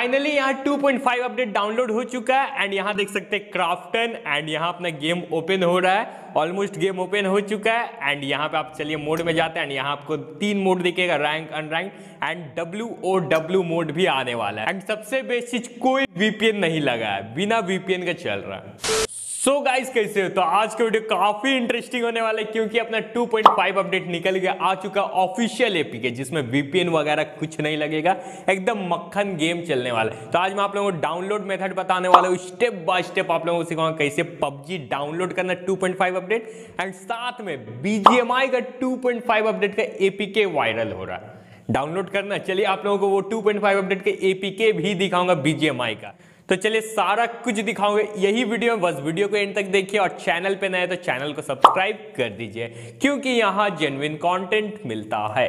Finally यहाँ 2.5 update download हो चुका है एंड यहाँ देख सकते हैं क्राफ्टन एंड यहाँ अपना गेम ओपन हो रहा है। ऑलमोस्ट गेम ओपन हो चुका है एंड यहाँ पे आप चलिए मोड में जाते हैं एंड यहाँ आपको 3 मोड दिखेगा, rank, unrank and WOW mode भी आने वाला है। एंड सबसे बेस्ट चीज कोई VPN नहीं लगा है, बिना VPN का चल रहा है। सो गाइज कैसे हो, तो आज का वीडियो काफी इंटरेस्टिंग होने वाला है क्योंकि अपना 2.5 अपडेट निकल गया, आ चुका ऑफिशियल एपीके जिसमें VPN वगैरह कुछ नहीं लगेगा, एकदम मक्खन गेम चलने वाला है। तो आज मैं आप लोगों को डाउनलोड मेथड बताने वाला हूँ, स्टेप बाय स्टेप आप लोगों को सिखाऊंगा कैसे PUBG डाउनलोड करना 2.5 अपडेट एंड साथ में BGMI का 2.5 अपडेट का एपीके वायरल हो रहा है, डाउनलोड करना। चलिए आप लोगों को वो 2.5 अपडेट के एपीके भी दिखाऊंगा BGMI का, तो चलिए सारा कुछ दिखाऊंगे यही वीडियो में, बस वीडियो को एंड तक देखिए और चैनल पे नए तो चैनल को सब्सक्राइब कर दीजिए क्योंकि यहाँ जेन्युइन कंटेंट मिलता है।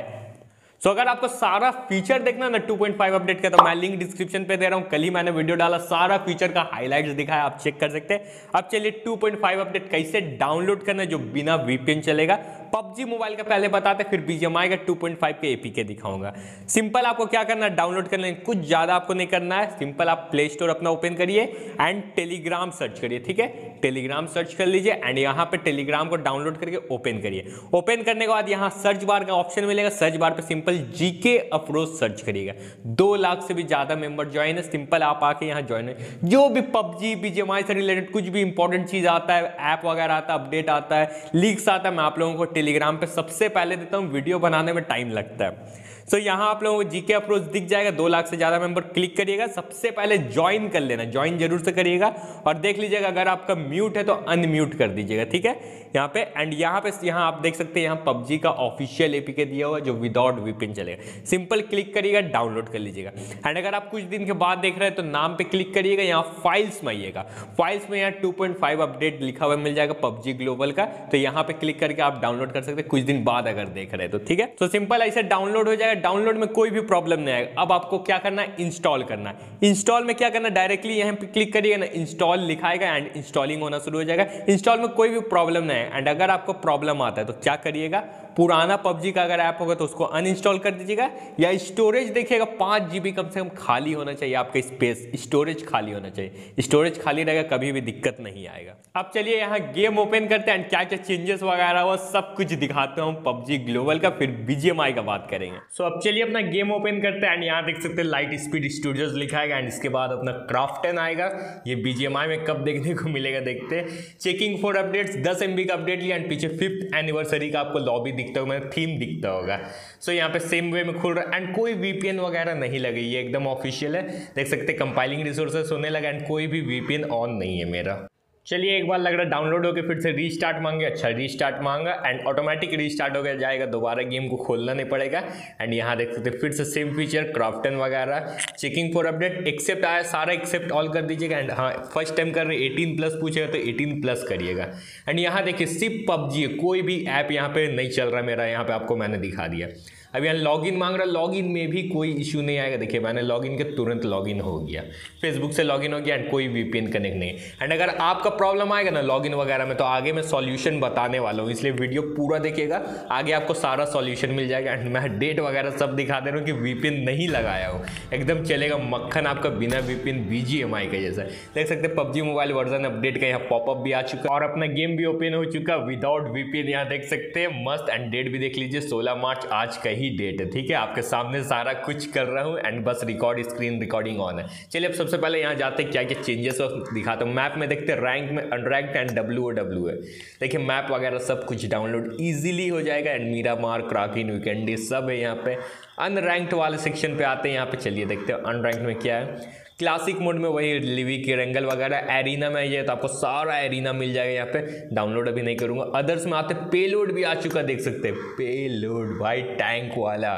सो अगर आपको सारा फीचर देखना ना 2.5 अपडेट का तो मैं लिंक डिस्क्रिप्शन पे दे रहा हूँ, कल ही मैंने वीडियो डाला, सारा फीचर का हाईलाइट्स दिखाया, आप चेक कर सकते हैं। अब चलिए 2.5 अपडेट कैसे डाउनलोड करना जो बिना VPN चलेगा, PUBG मोबाइल का पहले बताते फिर BGMI का 2.5 के एपीके दिखाऊंगा। सिंपल आपको क्या करना है, डाउनलोड करना है, कुछ ज़्यादा आपको नहीं करना है। सिंपल आप प्ले स्टोर अपना ओपन करिए एंड टेलीग्राम सर्च करिए, ठीक है, टेलीग्राम सर्च कर लीजिए एंड यहाँ पे टेलीग्राम को डाउनलोड करके ओपन करिए। ओपन करने के बाद यहाँ सर्च बार का ऑप्शन मिलेगा, सर्च बार पर सिंपल GK अफ्रोज सर्च करिएगा, 2 लाख से भी ज़्यादा मेंबर ज्वाइन है। सिंपल आप आके यहाँ ज्वाइन हो, जो भी PUBG BGMI से रिलेटेड कुछ भी इंपॉर्टेंट चीज़ आता है, ऐप वगैरह आता है, अपडेट आता है, लीक्स आता है, मैं आप लोगों को टेलीग्राम पे सबसे पहले देता हूँ, वीडियो बनाने में टाइम लगता है। तो यहाँ आप लोगों को GK अप्रोच दिख जाएगा, 2 लाख से ज़्यादा मेंबर, क्लिक करिएगा, सबसे पहले ज्वाइन कर लेना, ज्वाइन जरूर से करिएगा और देख लीजिएगा अगर आपका म्यूट है तो अनम्यूट कर दीजिएगा, ठीक है। यहाँ पे एंड यहाँ आप देख सकते हैं यहाँ PUBG का ऑफिशियल एपीके दिया हुआ जो विदाउट VPN चलेगा, सिंपल क्लिक करिएगा, डाउनलोड कर लीजिएगा। एंड अगर आप कुछ दिन के बाद देख रहे हैं तो नाम पर क्लिक करिएगा, यहाँ फाइल्स में आइएगा, फाइल्स में यहाँ 2.5 अपडेट लिखा हुआ मिल जाएगा PUBG ग्लोबल का, तो यहाँ पर क्लिक करके आप डाउनलोड कर सकते हैं कुछ दिन बाद अगर देख रहे हैं तो, ठीक है। तो सिंपल ऐसे डाउनलोड हो जाएगा, डाउनलोड में कोई भी प्रॉब्लम नहीं आएगा। अब आपको क्या करना है, इंस्टॉल करना है। इंस्टॉल में क्या करना, डायरेक्टली यहाँ पे क्लिक करिएगा ना, इंस्टॉल लिखाएगा एंड इंस्टॉलिंग होना शुरू हो जाएगा। इंस्टॉल में कोई भी प्रॉब्लम नहीं है एंड अगर आपको प्रॉब्लम आता है तो क्या करिएगा, पुराना PUBG का अगर ऐप होगा तो उसको अनइंस्टॉल कर दीजिएगा या स्टोरेज देखिएगा 5 GB कम से कम खाली होना चाहिए, आपका स्पेस स्टोरेज खाली होना चाहिए, स्टोरेज खाली रहेगा कभी भी दिक्कत नहीं आएगा। अब चलिए यहाँ गेम ओपन करते हैं एंड क्या क्या चेंजेस वगैरह हुआ सब कुछ दिखाता हूँ PUBG ग्लोबल का, फिर BGMI का बात करेंगे। सो अब चलिए अपना गेम ओपन करते हैं एंड यहाँ देख सकते हैं लाइट स्पीड स्टूडियोज लिखा है एंड इसके बाद अपना क्राफ्टन आएगा। ये BGMI में कब देखने को मिलेगा देखते हैं। चेकिंग फॉर अपडेट्स, 10 MB का अपडेट लिया एंड पीछे 5th एनिवर्सरी का आपको लॉबी दिखता होगा, थीम दिखता होगा। सो यहाँ पे सेम वे में खुल रहा है एंड कोई VPN वगैरह नहीं लगी, ये एकदम ऑफिशियल है, देख सकते हैं कंपाइलिंग रिसोर्सेस होने लगा एंड कोई भी VPN ऑन नहीं है मेरा। चलिए एक बार लग रहा है डाउनलोड होकर फिर से रीस्टार्ट मांगे, अच्छा रीस्टार्ट मांगा एंड ऑटोमेटिक रीस्टार्ट हो गया जाएगा, दोबारा गेम को खोलना नहीं पड़ेगा। एंड यहाँ देख सकते फिर से सेम फीचर क्राफ्टन वगैरह, चेकिंग फॉर अपडेट, एक्सेप्ट आया, सारा एक्सेप्ट ऑल कर दीजिएगा एंड हाँ फर्स्ट टाइम कर रहे 18+ पूछेगा तो 18+ करिएगा। एंड यहाँ देखिए सिर्फ PUBG, कोई भी ऐप यहाँ पर नहीं चल रहा मेरा, यहाँ पर आपको मैंने दिखा दिया। अब यहाँ लॉगिन मांग रहा, लॉगिन में भी कोई इशू नहीं आएगा, देखिए मैंने लॉगिन के तुरंत लॉगिन हो गया, फेसबुक से लॉगिन हो गया एंड कोई VPN कनेक्ट नहीं। एंड अगर आपका प्रॉब्लम आएगा ना लॉगिन वगैरह में तो आगे मैं सॉल्यूशन बताने वाला हूँ, इसलिए वीडियो पूरा देखिएगा, आगे आपको सारा सॉल्यूशन मिल जाएगा। एंड मैं डेट वगैरह सब दिखा दे रहा हूँ कि VPN नहीं लगाया हो, एकदम चलेगा मक्खन आपका बिना VPN BGMI का जैसा। देख सकते हैं PUBG मोबाइल वर्जन अपडेट का यहाँ पॉपअप भी आ चुका और अपना गेम भी ओपन हो चुका विदाउट VPN, यहाँ देख सकते हैं मस्त। एंड डेट भी देख लीजिए 16 मार्च आज का ही डेट है, ठीक है, आपके सामने सारा कुछ कर रहा हूँ एंड बस रिकॉर्ड स्क्रीन रिकॉर्डिंग ऑन है। चलिए अब सबसे पहले यहाँ जाते हैं क्या क्या चेंजेस दिखाता हूँ। मैप में देखते हैं रैंक में अनरैंक्ड एंड WOW है, देखिए मैप वगैरह सब कुछ डाउनलोड ईजिली हो जाएगा एंड मीरा मार क्राकिन वीकेंड सब है। यहाँ पे अनरैंक्ड वाले सेक्शन पे आते हैं, यहाँ पे चलिए देखते हैं अनरैंक्ड में क्या है। क्लासिक मोड में वही लिविक एरेंगल वगैरह, एरिना में ये तो आपको सारा एरिना मिल जाएगा, यहाँ पे डाउनलोड अभी नहीं करूँगा। अदर्स में आते पेलोड भी आ चुका, देख सकते हैं पेलोड भाई टैंक वाला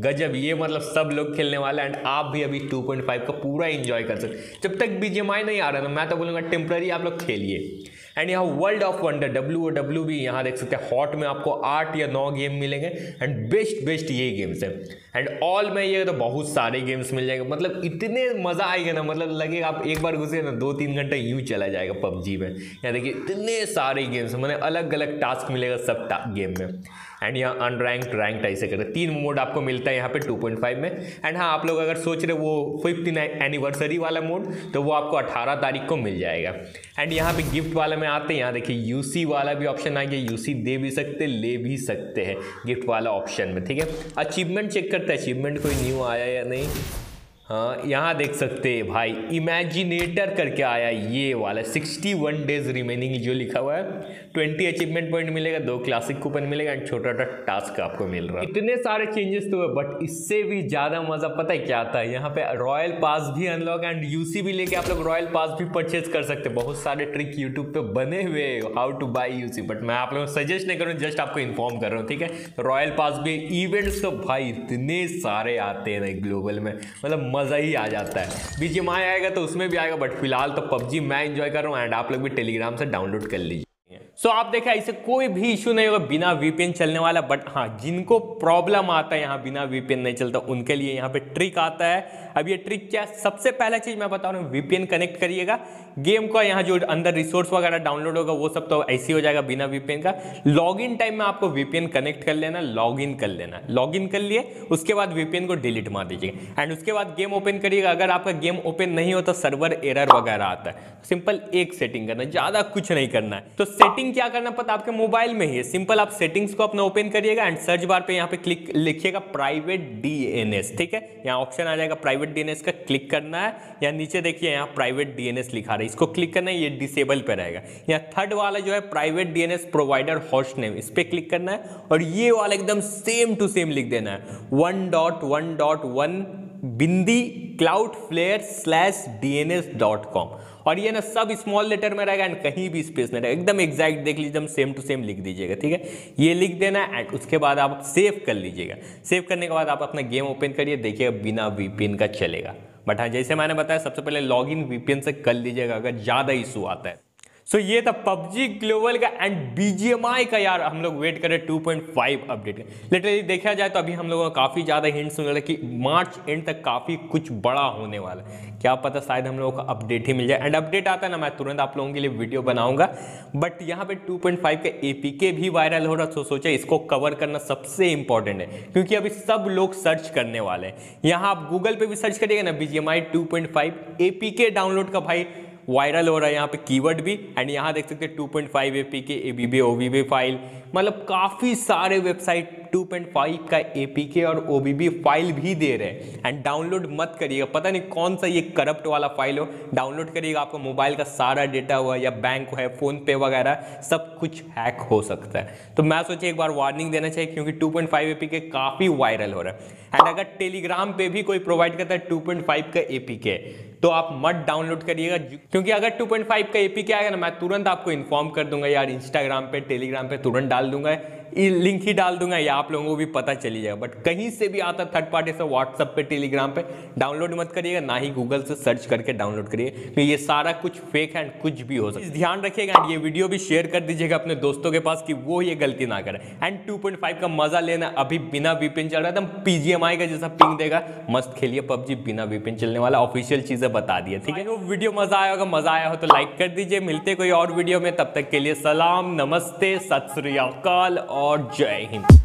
गजब, ये मतलब सब लोग खेलने वाला एंड आप भी अभी 2.5 का पूरा एंजॉय कर सकते जब तक BGMI नहीं आ रहा था, मैं तो बोलूँगा टेम्प्रेरी आप लोग खेलिए। एंड यहाँ वर्ल्ड ऑफ वंडर WOW भी यहाँ देख सकते हैं हॉट में आपको 8 या 9 गेम मिलेंगे एंड बेस्ट बेस्ट ये गेम्स है। एंड ऑल में ये तो बहुत सारे गेम्स मिल जाएंगे, मतलब इतने मज़ा आएगा ना, मतलब लगेगा आप एक बार घुसे ना 2-3 घंटा यूँ चला जाएगा PUBG में। यहाँ देखिए इतने सारे गेम्स, मैंने अलग अलग टास्क मिलेगा सब गेम में। एंड यहाँ अनरैंक्ड रैंक्ड ऐसे करके तीन मोड आपको मिलता है यहाँ पे 2.5 में। एंड हाँ, आप लोग अगर सोच रहे वो 5th एनिवर्सरी वाला मोड तो वो आपको 18 तारीख को मिल जाएगा। एंड यहाँ पे गिफ्ट वाले में आते हैं, यहाँ देखिए यूसी वाला भी ऑप्शन आ गया, यूसी दे भी सकते ले भी सकते हैं गिफ्ट वाला ऑप्शन में, ठीक है। अचीवमेंट चेक करते हैं अचीवमेंट कोई न्यू आया या नहीं। हाँ, यहाँ देख सकते हैं भाई इमेजिनेटर करके आया ये वाला, 61 डेज रिमेनिंग जो लिखा हुआ है, 20 अचीवमेंट पॉइंट मिलेगा, 2 क्लासिक कूपन मिलेगा एंड छोटा छोटा टास्क आपको मिल रहा है। इतने सारे चेंजेस तो है बट इससे भी ज़्यादा मज़ा पता है क्या आता है, यहाँ पे रॉयल पास भी अनलॉक एंड यूसी भी लेके आप लोग रॉयल पास भी परचेज कर सकते हैं। बहुत सारे ट्रिक यूट्यूब पे बने हुए how to buy UC, but मैं आप लोगों को सजेस्ट नहीं करूँ, जस्ट आपको इन्फॉर्म कर रहा हूँ, ठीक है। रॉयल पास भी इवेंट्स तो भाई इतने सारे आते हैं ना ग्लोबल में, मतलब मज़ा ही आ जाता है। बीजीएमआई आएगा तो उसमें भी आएगा, बट फिलहाल तो पबजी मैं एंजॉय कर रहा हूँ एंड आप लोग भी टेलीग्राम से डाउनलोड कर लीजिए। सो आप देखा ऐसे कोई भी इशू नहीं होगा बिना वीपीएन चलने वाला, बट हाँ जिनको प्रॉब्लम आता है यहाँ बिना वीपीएन नहीं चलता उनके लिए यहाँ पे ट्रिक आता है। अब ये ट्रिक क्या है, सबसे पहला चीज़ मैं बता रहा हूँ वीपीएन कनेक्ट करिएगा, गेम का यहाँ जो अंदर रिसोर्स वगैरह डाउनलोड होगा वो सब तो ऐसे ही हो जाएगा बिना वीपीएन का। लॉगिन टाइम में आपको वीपीएन कनेक्ट कर लेना, लॉगिन कर लेना, लॉगिन कर लिए उसके बाद वीपीएन को डिलीट मार दीजिएगा एंड उसके बाद गेम ओपन करिएगा। अगर आपका गेम ओपन नहीं हो तो सर्वर एरर वगैरह आता है, सिंपल एक सेटिंग करना, ज़्यादा कुछ नहीं करना है। तो सेटिंग क्या करना पता आपके मोबाइल में ही है, सिंपल आप सेटिंग्स को अपना ओपन करिएगा एंड सर्च बार पे यहाँ पे क्लिक लिखिएगा प्राइवेट डीएनएस, ठीक है। यहाँ ऑप्शन आ जाएगा प्राइवेट डीएनएस का, क्लिक करना है। यहाँ नीचे देखिए यहाँ प्राइवेट डीएनएस लिखा रहा है, इसको क्लिक करना है, ये डिसेबल पे रहेगा। यहाँ थर्ड वाला जो है private DNS provider host name, इस पर क्लिक करना है और ये वाला एकदम सेम टू सेम लिख देना है 1.1.1/cloudflare/dns.com और ये ना सब स्मॉल लेटर में रहेगा एंड कहीं भी स्पेस नहीं रहेगा, एकदम एग्जैक्ट देख लीजिए, एकदम सेम टू सेम लिख दीजिएगा, ठीक है। ये लिख देना एंड उसके बाद आप सेव कर लीजिएगा। सेव करने के बाद आप अपना गेम ओपन करिए, देखिएगा बिना वीपीएन का चलेगा। बट हाँ जैसे मैंने बताया सबसे पहले लॉगिन वीपीएन से कर लीजिएगा अगर ज़्यादा इशू आता है। सो ये था पबजी ग्लोबल का एंड बीजीएमआई का, यार हम लोग वेट करें 2.5 अपडेट का। लिटरली देखा जाए तो अभी हम लोगों को काफ़ी ज़्यादा हिंट्स मिल रहा है कि मार्च एंड तक काफ़ी कुछ बड़ा होने वाला है, क्या पता शायद हम लोगों का अपडेट ही मिल जाए। एंड अपडेट आता है ना मैं तुरंत आप लोगों के लिए वीडियो बनाऊंगा। बट यहाँ पे 2.5 का एपीके भी वायरल हो रहा, तो सोचा इसको कवर करना सबसे इंपॉर्टेंट है क्योंकि अभी सब लोग सर्च करने वाले हैं। यहाँ आप गूगल पर भी सर्च करिएगा ना बीजीएमआई 2.5 एपीके डाउनलोड का, भाई वायरल हो रहा है यहाँ पे कीवर्ड भी। एंड यहाँ देख सकते हैं 2.5 एपीके एबीबी ओबीबी फाइल, मतलब काफ़ी सारे वेबसाइट 2.5 का एपीके और ओबीबी फाइल भी दे रहे हैं। एंड डाउनलोड मत करिएगा, पता नहीं कौन सा ये करप्ट वाला फाइल हो, डाउनलोड करिएगा आपका मोबाइल का सारा डेटा हुआ या बैंक हुआ है, फोन पे वगैरह सब कुछ हैक हो सकता है। तो मैं सोचे एक बार वार्निंग देना चाहिए क्योंकि 2.5 एपीके काफ़ी वायरल हो रहा है। एंड अगर टेलीग्राम पे भी कोई प्रोवाइड करता है 2.5 का एपीके तो आप मत डाउनलोड करिएगा, क्योंकि अगर 2.5 का एपीके आएगा ना मैं तुरंत आपको इन्फॉर्म कर दूंगा, यार इंस्टाग्राम पे टेलीग्राम पे तुरंत डाल दूंगा, लिंक ही डाल दूंगा, या आप लोगों को भी पता चली जाएगा। बट कहीं से भी आता थर्ड पार्टी से व्हाट्सएप पे टेलीग्राम पे डाउनलोड मत करिएगा, ना ही गूगल से सर्च करके डाउनलोड करिए क्योंकि ये सारा कुछ फेक है एंड कुछ भी हो सकता है, ध्यान रखिएगा। एंड ये वीडियो भी शेयर कर दीजिएगा अपने दोस्तों के पास कि वो ये गलती ना करें। एंड 2.5 का मजा लेना, अभी बिना वीपीएन चल रहा है तो बीजीएमआई का जैसा पिंग देगा, मस्त खेलिए पबजी बिना वीपीएन चलने वाला, ऑफिशियल चीज़ें बता दिए, ठीक है। वो वीडियो मज़ा आया हो तो लाइक कर दीजिए, मिलते कोई और वीडियो में, तब तक के लिए सलाम नमस्ते सत श्री अकाल और जय हिंद।